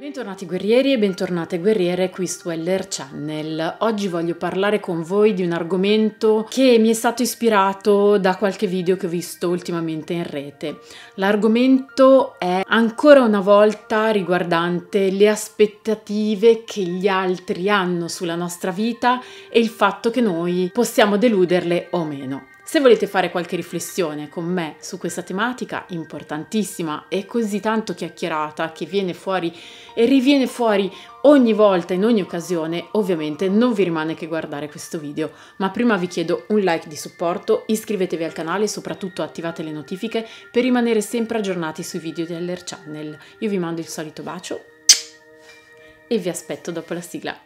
Bentornati guerrieri e bentornate guerriere qui su HeLLeR Channel. Oggi voglio parlare con voi di un argomento che mi è stato ispirato da qualche video che ho visto ultimamente in rete. L'argomento è ancora una volta riguardante le aspettative che gli altri hanno sulla nostra vita e il fatto che noi possiamo deluderle o meno. Se volete fare qualche riflessione con me su questa tematica importantissima e così tanto chiacchierata che viene fuori e riviene fuori ogni volta, in ogni occasione, ovviamente non vi rimane che guardare questo video, ma prima vi chiedo un like di supporto, iscrivetevi al canale e soprattutto attivate le notifiche per rimanere sempre aggiornati sui video di HeLLeR Channel. Io vi mando il solito bacio e vi aspetto dopo la sigla.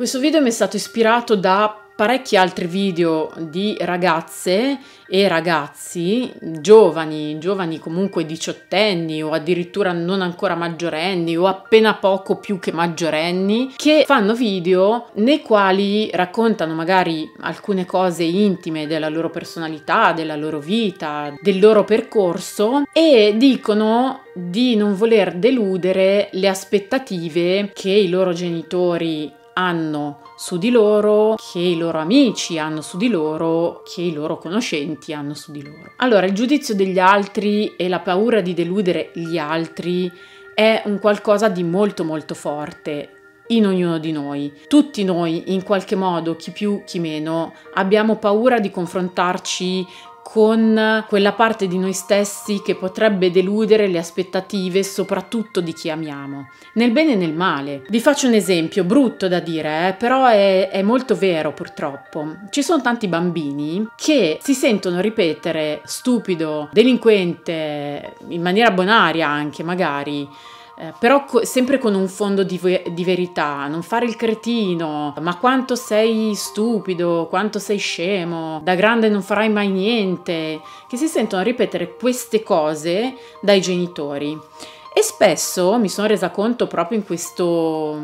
Questo video mi è stato ispirato da parecchi altri video di ragazze e ragazzi, giovani comunque diciottenni o addirittura non ancora maggiorenni o appena poco più che maggiorenni, che fanno video nei quali raccontano magari alcune cose intime della loro personalità, della loro vita, del loro percorso e dicono di non voler deludere le aspettative che i loro genitori hanno su di loro, che i loro amici hanno su di loro, che i loro conoscenti hanno su di loro. Allora, il giudizio degli altri e la paura di deludere gli altri è un qualcosa di molto molto forte in ognuno di noi. Tutti noi, in qualche modo, chi più chi meno, abbiamo paura di confrontarci con quella parte di noi stessi che potrebbe deludere le aspettative soprattutto di chi amiamo, nel bene e nel male. Vi faccio un esempio brutto da dire, però è molto vero purtroppo. Ci sono tanti bambini che si sentono ripetere stupido, delinquente, in maniera bonaria anche magari, però sempre con un fondo di verità, non fare il cretino, ma quanto sei stupido, quanto sei scemo, da grande non farai mai niente, che si sentono ripetere queste cose dai genitori. E spesso mi sono resa conto proprio in questo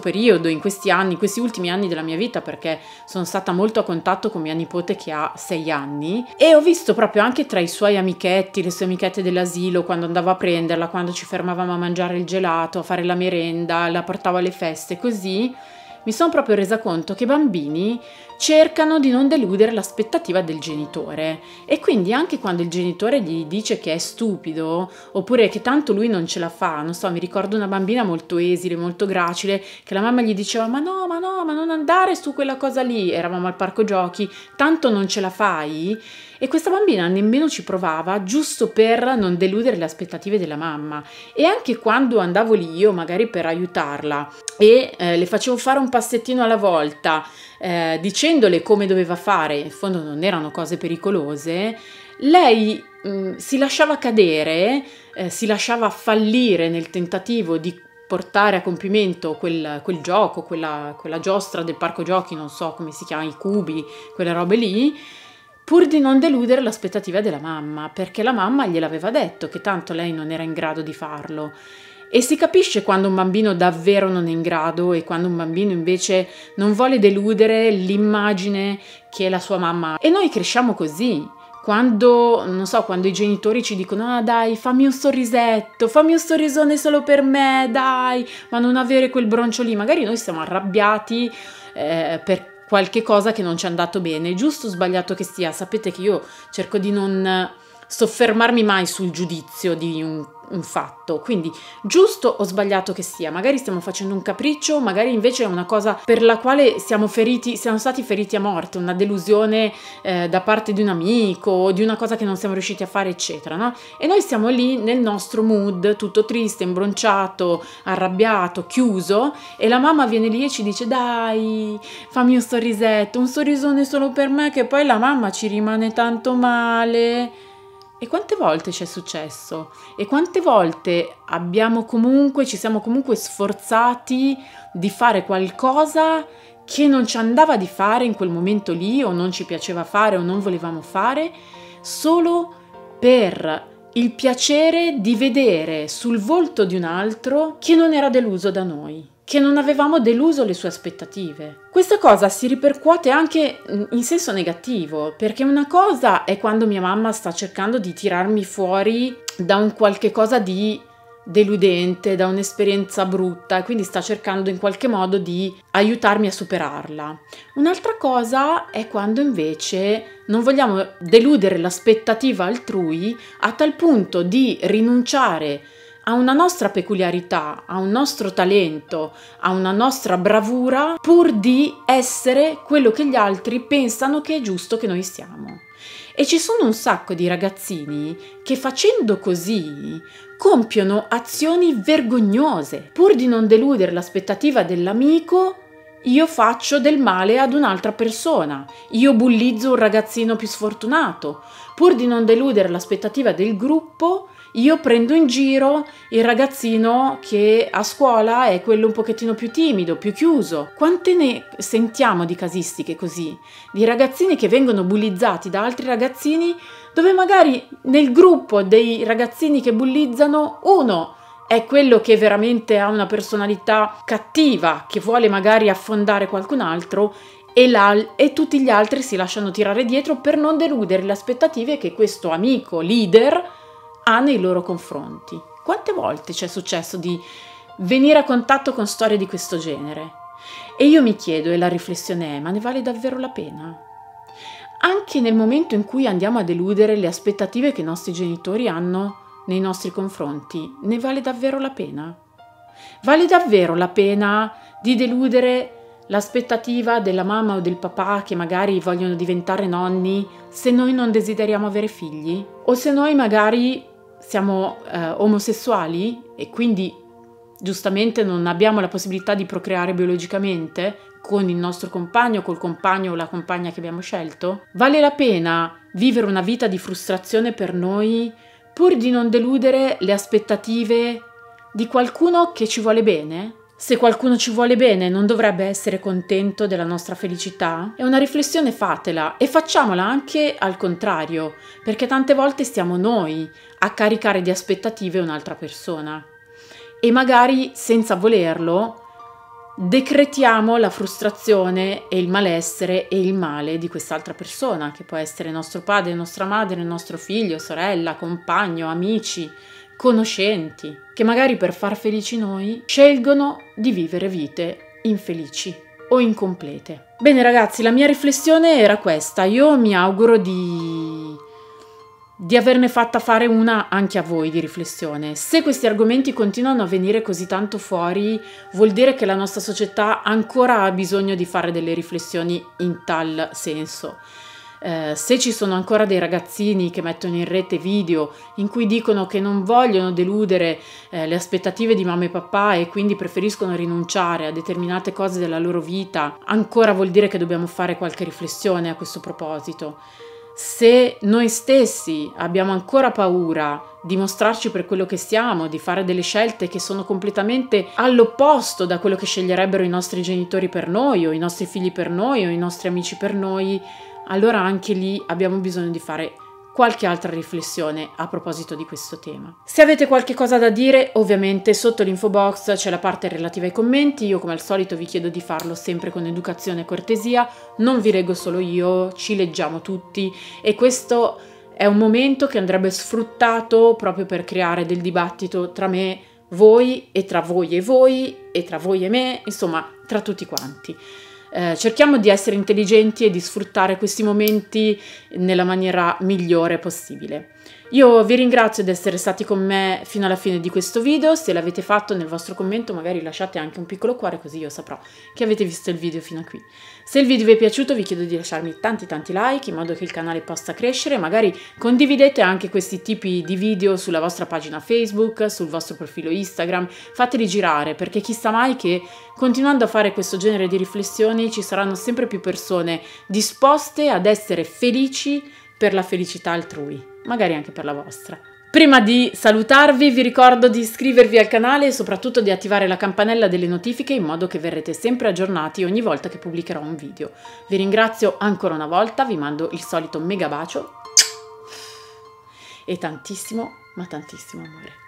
periodo, in questi anni, in questi ultimi anni della mia vita, perché sono stata molto a contatto con mia nipote che ha 6 anni e ho visto proprio anche tra i suoi amichetti, le sue amichette dell'asilo, quando andavo a prenderla, quando ci fermavamo a mangiare il gelato, a fare la merenda, la portavo alle feste, così mi sono proprio resa conto che i bambini cercano di non deludere l'aspettativa del genitore e quindi anche quando il genitore gli dice che è stupido oppure che tanto lui non ce la fa, non so, mi ricordo una bambina molto esile, molto gracile, che la mamma gli diceva ma no, ma non andare su quella cosa lì, eravamo al parco giochi, tanto non ce la fai, e questa bambina nemmeno ci provava giusto per non deludere le aspettative della mamma. E anche quando andavo lì io magari per aiutarla e le facevo fare un passettino alla volta, dicendole come doveva fare, in fondo non erano cose pericolose, lei si lasciava cadere, si lasciava fallire nel tentativo di portare a compimento quel gioco, quella giostra del parco giochi, non so come si chiama, i cubi, quelle robe lì, pur di non deludere l'aspettativa della mamma, perché la mamma gliel'aveva detto che tanto lei non era in grado di farlo. E si capisce quando un bambino davvero non è in grado e quando un bambino invece non vuole deludere l'immagine che la sua mamma ha. E noi cresciamo così. Quando, non so, quando i genitori ci dicono: ah dai, fammi un sorrisetto, fammi un sorrisone solo per me, dai, ma non avere quel broncio lì. Magari noi siamo arrabbiati per qualche cosa che non ci è andato bene, giusto o sbagliato che sia. Sapete che io cerco di non soffermarmi mai sul giudizio di un fatto, quindi giusto o sbagliato che sia, magari stiamo facendo un capriccio, magari invece è una cosa per la quale siamo stati feriti a morte, una delusione da parte di un amico o di una cosa che non siamo riusciti a fare, eccetera, no? E noi siamo lì nel nostro mood, tutto triste, imbronciato, arrabbiato, chiuso, e la mamma viene lì e ci dice: dai, fammi un sorrisetto, un sorrisone solo per me, che poi la mamma ci rimane tanto male. E quante volte ci è successo? E quante volte ci siamo comunque sforzati di fare qualcosa che non ci andava di fare in quel momento lì, o non ci piaceva fare o non volevamo fare, solo per il piacere di vedere sul volto di un altro che non era deluso da noi, che non avevamo deluso le sue aspettative. Questa cosa si ripercuote anche in senso negativo, perché una cosa è quando mia mamma sta cercando di tirarmi fuori da un qualche cosa di deludente, da un'esperienza brutta, e quindi sta cercando in qualche modo di aiutarmi a superarla. Un'altra cosa è quando invece non vogliamo deludere l'aspettativa altrui a tal punto di rinunciare a una nostra peculiarità, a un nostro talento, a una nostra bravura, pur di essere quello che gli altri pensano che è giusto che noi siamo. E ci sono un sacco di ragazzini che facendo così compiono azioni vergognose. Pur di non deludere l'aspettativa dell'amico, io faccio del male ad un'altra persona, io bullizzo un ragazzino più sfortunato. Pur di non deludere l'aspettativa del gruppo, io prendo in giro il ragazzino che a scuola è quello un pochettino più timido, più chiuso. Quante ne sentiamo di casistiche così? Di ragazzini che vengono bullizzati da altri ragazzini, dove magari nel gruppo dei ragazzini che bullizzano uno è quello che veramente ha una personalità cattiva, che vuole magari affondare qualcun altro, e tutti gli altri si lasciano tirare dietro per non deludere le aspettative che questo amico leader ha nei loro confronti. Quante volte ci è successo di venire a contatto con storie di questo genere? E io mi chiedo, e la riflessione è, ma ne vale davvero la pena? Anche nel momento in cui andiamo a deludere le aspettative che i nostri genitori hanno nei nostri confronti, ne vale davvero la pena? Vale davvero la pena di deludere l'aspettativa della mamma o del papà che magari vogliono diventare nonni se noi non desideriamo avere figli? O se noi magari siamo omosessuali e quindi giustamente non abbiamo la possibilità di procreare biologicamente con il nostro compagno, col compagno o la compagna che abbiamo scelto? Vale la pena vivere una vita di frustrazione per noi pur di non deludere le aspettative di qualcuno che ci vuole bene? Se qualcuno ci vuole bene, non dovrebbe essere contento della nostra felicità? È una riflessione, fatela, e facciamola anche al contrario, perché tante volte siamo noi a caricare di aspettative un'altra persona e magari senza volerlo decretiamo la frustrazione e il malessere e il male di quest'altra persona, che può essere nostro padre, nostra madre, nostro figlio, sorella, compagno, amici, conoscenti, che magari per far felici noi scelgono di vivere vite infelici o incomplete. Bene ragazzi, la mia riflessione era questa. Io mi auguro di averne fatta fare una anche a voi di riflessione. Se questi argomenti continuano a venire così tanto fuori, vuol dire che la nostra società ancora ha bisogno di fare delle riflessioni in tal senso. Se ci sono ancora dei ragazzini che mettono in rete video in cui dicono che non vogliono deludere le aspettative di mamma e papà e quindi preferiscono rinunciare a determinate cose della loro vita, ancora vuol dire che dobbiamo fare qualche riflessione a questo proposito. Se noi stessi abbiamo ancora paura di mostrarci per quello che siamo, di fare delle scelte che sono completamente all'opposto da quello che sceglierebbero i nostri genitori per noi, o i nostri figli per noi, o i nostri amici per noi, allora anche lì abbiamo bisogno di fare qualche altra riflessione a proposito di questo tema. Se avete qualche cosa da dire, ovviamente sotto l'info box c'è la parte relativa ai commenti. Io come al solito vi chiedo di farlo sempre con educazione e cortesia, non vi leggo solo io, ci leggiamo tutti, e questo è un momento che andrebbe sfruttato proprio per creare del dibattito tra me, voi, e tra voi e voi, e tra voi e me, insomma tra tutti quanti. Cerchiamo di essere intelligenti e di sfruttare questi momenti nella maniera migliore possibile. Io vi ringrazio di essere stati con me fino alla fine di questo video. Se l'avete fatto, nel vostro commento magari lasciate anche un piccolo cuore, così io saprò che avete visto il video fino a qui. Se il video vi è piaciuto vi chiedo di lasciarmi tanti like in modo che il canale possa crescere. Magari condividete anche questi tipi di video sulla vostra pagina Facebook, sul vostro profilo Instagram, fateli girare, perché chissà mai che continuando a fare questo genere di riflessioni ci saranno sempre più persone disposte ad essere felici per la felicità altrui, magari anche per la vostra. Prima di salutarvi vi ricordo di iscrivervi al canale e soprattutto di attivare la campanella delle notifiche in modo che verrete sempre aggiornati ogni volta che pubblicherò un video. Vi ringrazio ancora una volta, vi mando il solito mega bacio e tantissimo ma tantissimo amore.